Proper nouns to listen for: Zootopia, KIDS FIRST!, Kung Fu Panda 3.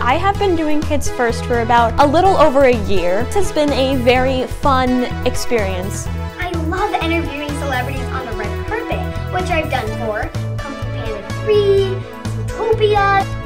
I have been doing KIDS First for about a little over a year. It has been a very fun experience. I love interviewing celebrities on the red carpet, which I've done for Kung Fu Panda 3, Zootopia.